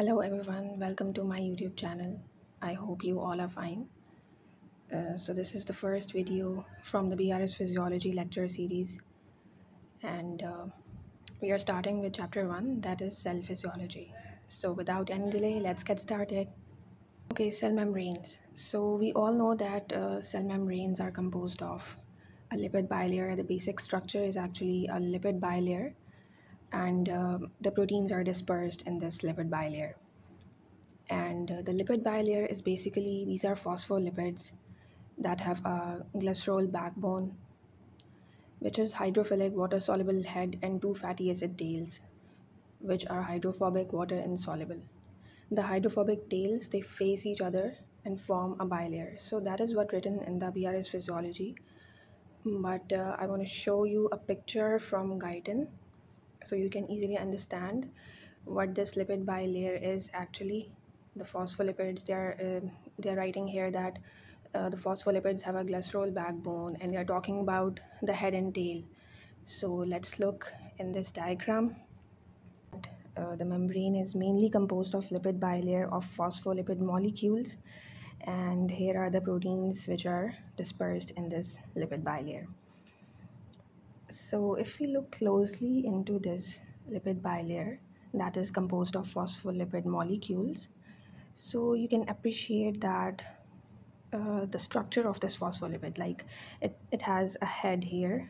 Hello everyone, welcome to my YouTube channel. I hope you all are fine. So this is the first video from the BRS Physiology lecture series, and we are starting with chapter 1, that is cell physiology. So without any delay, let's get started. Okay, cell membranes. So we all know that cell membranes are composed of a lipid bilayer. The basic structure is actually a lipid bilayer, and the proteins are dispersed in this lipid bilayer. And the lipid bilayer is basically, these are phospholipids that have a glycerol backbone, which is hydrophilic, water-soluble head, and two fatty acid tails, which are hydrophobic, water-insoluble. The hydrophobic tails, they face each other and form a bilayer. So that is what written in the BRS Physiology. But I want to show you a picture from Guyton, so you can easily understand what this lipid bilayer is actually. The phospholipids, they're writing here that the phospholipids have a glycerol backbone, and they're talking about the head and tail. So let's look in this diagram. The membrane is mainly composed of lipid bilayer of phospholipid molecules, and here are the proteins which are dispersed in this lipid bilayer. So if we look closely into this lipid bilayer that is composed of phospholipid molecules, so you can appreciate that the structure of this phospholipid, like it has a head here,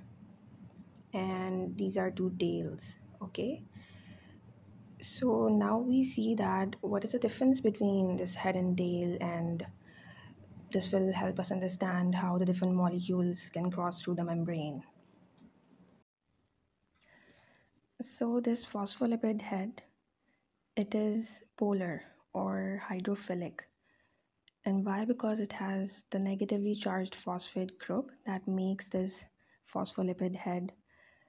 and these are two tails. Okay, so now we see that what is the difference between this head and tail, and this will help us understand how the different molecules can cross through the membrane. So this phospholipid head, it is polar or hydrophilic. And why? Because it has the negatively charged phosphate group that makes this phospholipid head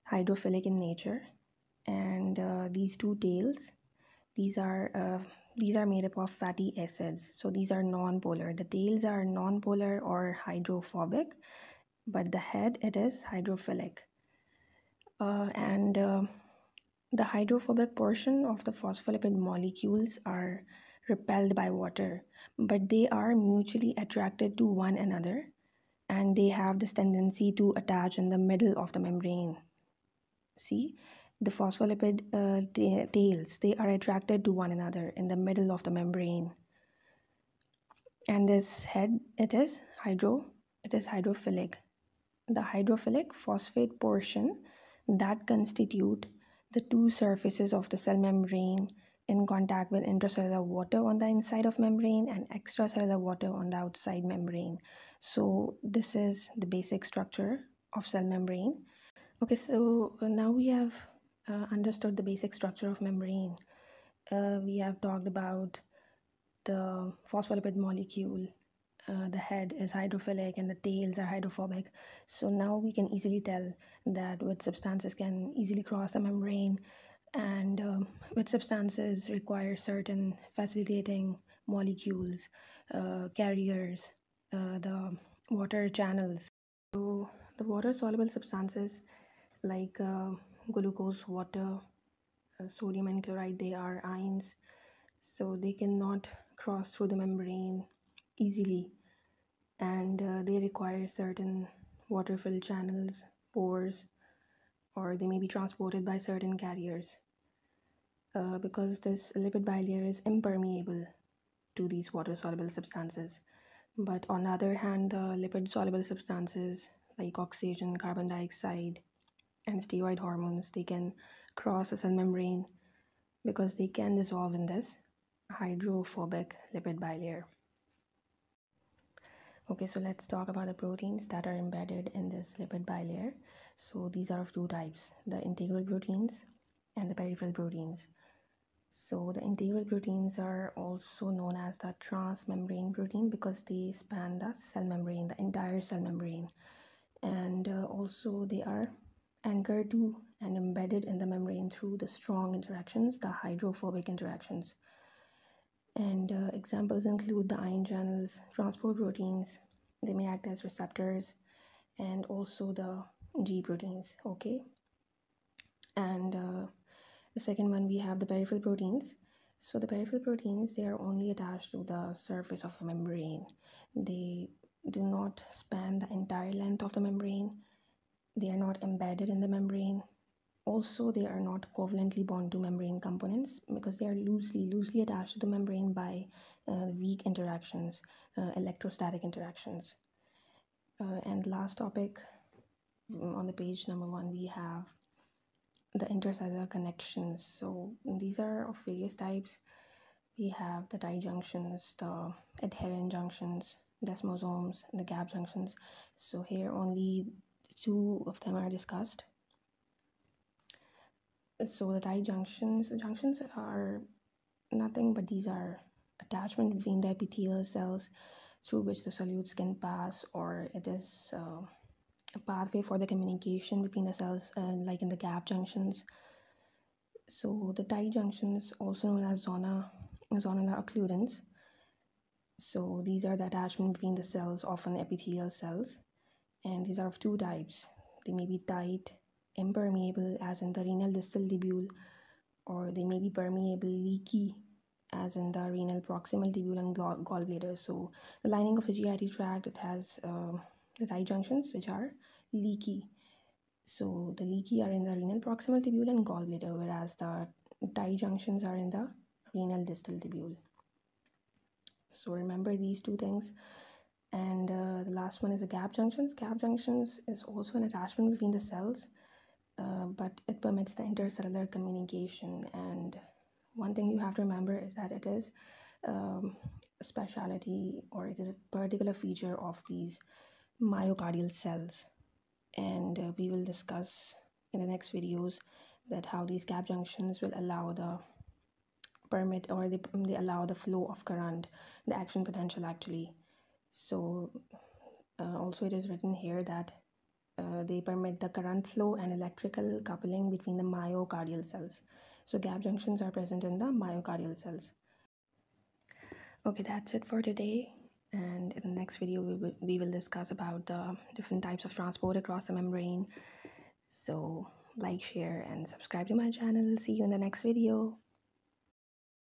hydrophilic in nature. And these two tails, these are made up of fatty acids, so these are non-polar. The tails are non-polar or hydrophobic, but the head, it is hydrophilic. The hydrophobic portion of the phospholipid molecules are repelled by water, but they are mutually attracted to one another, and they have this tendency to attach in the middle of the membrane. See, the phospholipid tails, they are attracted to one another in the middle of the membrane. And this head, it is hydrophilic. The hydrophilic phosphate portion that constitute the two surfaces of the cell membrane in contact with intracellular water on the inside of membrane and extracellular water on the outside membrane. So this is the basic structure of cell membrane. Okay, so now we have understood the basic structure of membrane. We have talked about the phospholipid molecule. The head is hydrophilic and the tails are hydrophobic. So now we can easily tell that which substances can easily cross the membrane, and which substances require certain facilitating molecules, carriers, the water channels. So the water-soluble substances like glucose, water, sodium and chloride, they are ions, so they cannot cross through the membrane easily, and they require certain water-filled channels, pores, or they may be transported by certain carriers, because this lipid bilayer is impermeable to these water-soluble substances. But on the other hand, lipid-soluble substances like oxygen, carbon dioxide, and steroid hormones, they can cross the cell membrane because they can dissolve in this hydrophobic lipid bilayer. Okay, so let's talk about the proteins that are embedded in this lipid bilayer. So these are of two types, the integral proteins and the peripheral proteins. So the integral proteins are also known as the transmembrane protein because they span the cell membrane, the entire cell membrane. And also they are anchored to and embedded in the membrane through the strong interactions, the hydrophobic interactions. And examples include the ion channels, transport proteins, they may act as receptors, and also the G proteins. Okay, and the second one, we have the peripheral proteins. So the peripheral proteins, they are only attached to the surface of a membrane. They do not span the entire length of the membrane. They are not embedded in the membrane. Also, they are not covalently bound to membrane components because they are loosely attached to the membrane by weak interactions, electrostatic interactions. And last topic on the page number 1, we have the intercellular connections. So these are of various types. We have the tight junctions, the adherent junctions, desmosomes, the gap junctions. So here only 2 of them are discussed. So the tight junctions are nothing but these are attachment between the epithelial cells through which the solutes can pass, or it is a pathway for the communication between the cells, like in the gap junctions. So the tight junctions, also known as zonal occludents, so these are the attachment between the cells, often epithelial cells, and these are of 2 types. They may be tight, impermeable, as in the renal distal tubule, or they may be permeable, leaky, as in the renal proximal tubule and gallbladder. So the lining of the GIT tract, it has the tight junctions which are leaky. So the leaky are in the renal proximal tubule and gallbladder, whereas the tight junctions are in the renal distal tubule. So remember these 2 things. And the last one is the gap junctions. Gap junctions is also an attachment between the cells, but it permits the intercellular communication. And one thing you have to remember is that it is a speciality, or it is a particular feature of these myocardial cells, and we will discuss in the next videos that how these gap junctions will allow the permit, or they allow the flow of current, the action potential actually. So also it is written here that they permit the current flow and electrical coupling between the myocardial cells. So gap junctions are present in the myocardial cells. Okay, that's it for today. And in the next video, we will discuss about the different types of transport across the membrane. So like, share, and subscribe to my channel. See you in the next video.